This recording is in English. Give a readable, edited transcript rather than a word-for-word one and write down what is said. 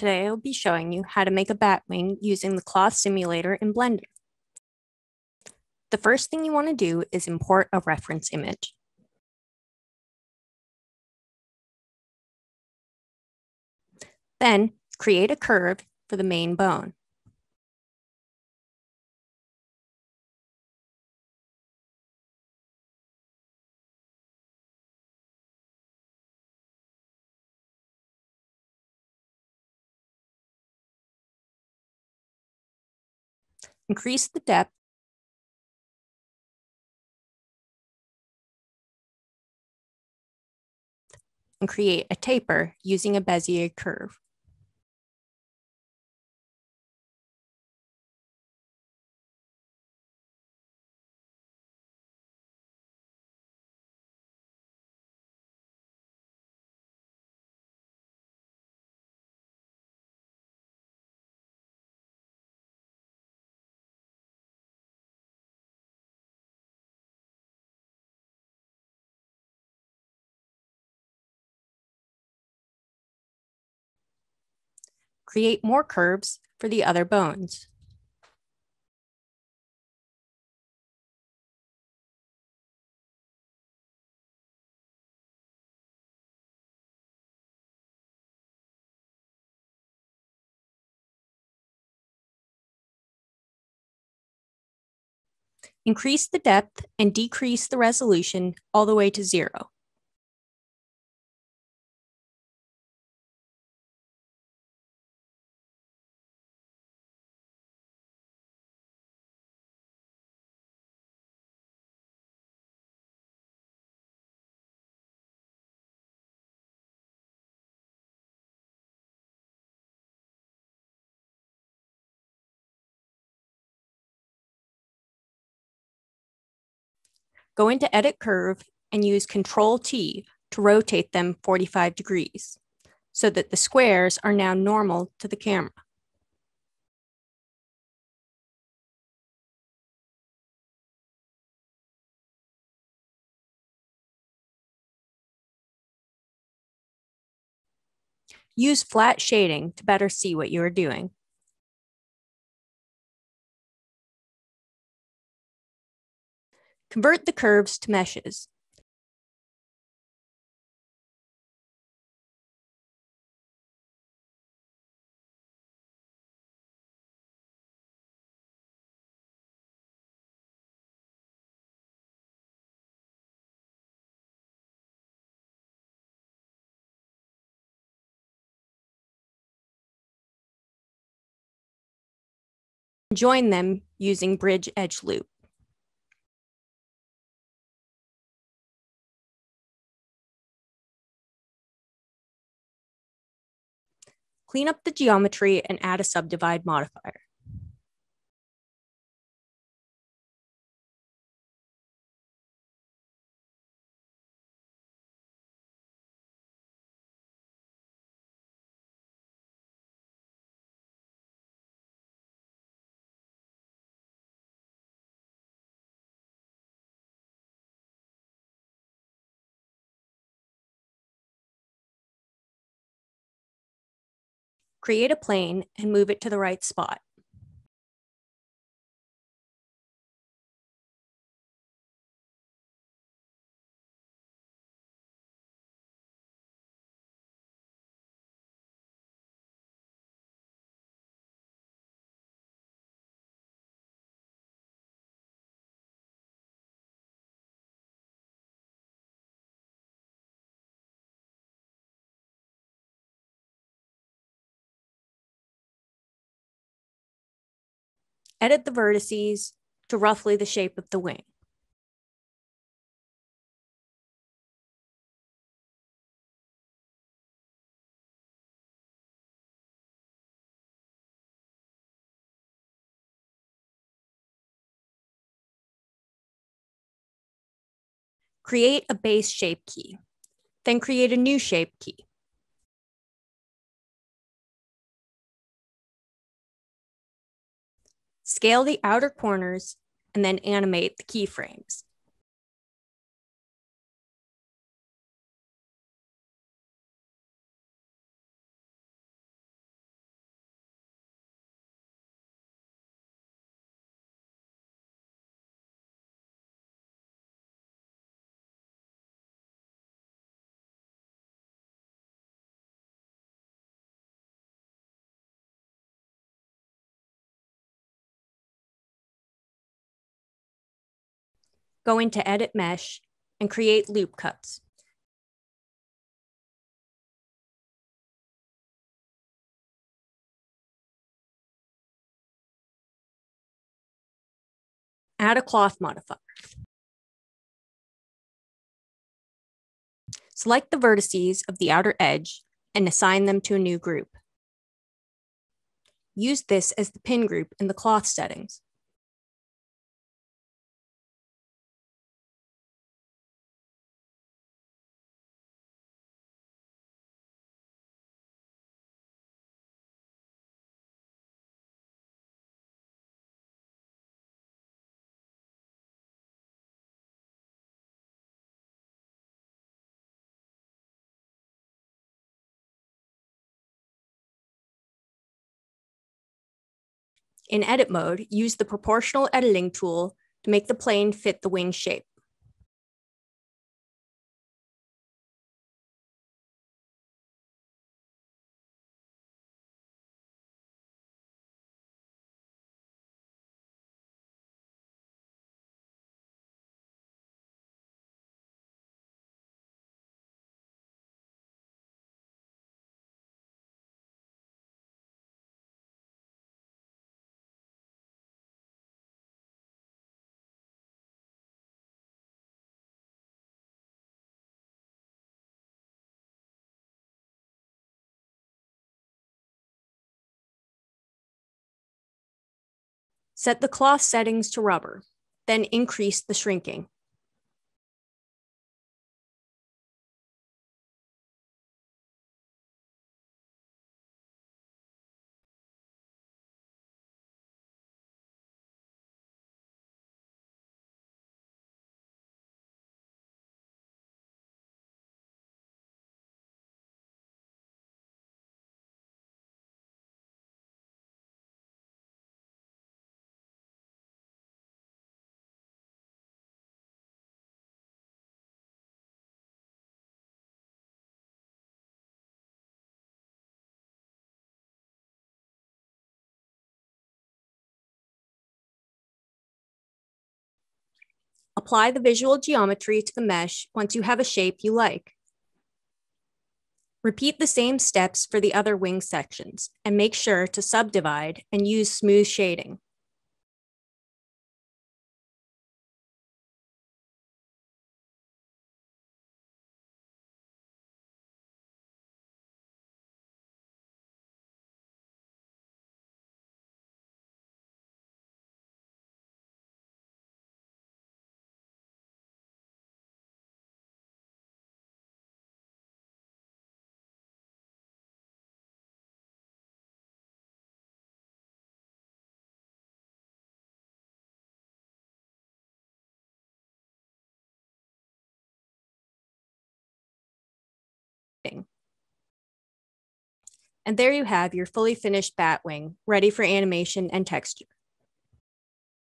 today I'll be showing you how to make a bat wing using the cloth simulator in Blender. The first thing you want to do is import a reference image. Then create a curve for the main bone. Increase the depth and create a taper using a Bezier curve. Create more curves for the other bones. Increase the depth and decrease the resolution all the way to 0. Go into Edit Curve and use Ctrl T to rotate them 45 degrees so that the squares are now normal to the camera. Use flat shading to better see what you are doing. Convert the curves to meshes. Join them using bridge edge loop. Clean up the geometry and add a subdivide modifier. Create a plane and move it to the right spot. Edit the vertices to roughly the shape of the wing. Create a base shape key, then create a new shape key. Scale the outer corners and then animate the keyframes. go into Edit Mesh, and create loop cuts. Add a cloth modifier. Select the vertices of the outer edge and assign them to a new group. Use this as the pin group in the cloth settings. In edit mode, use the proportional editing tool to make the plane fit the wing shape. Set the cloth settings to rubber, then increase the shrinking. Apply the visual geometry to the mesh once you have a shape you like. Repeat the same steps for the other wing sections and make sure to subdivide and use smooth shading. And there you have your fully finished bat wing, ready for animation and texture.